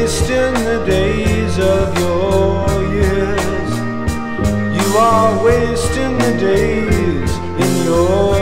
wasting the days of your years. You are wasting the days in your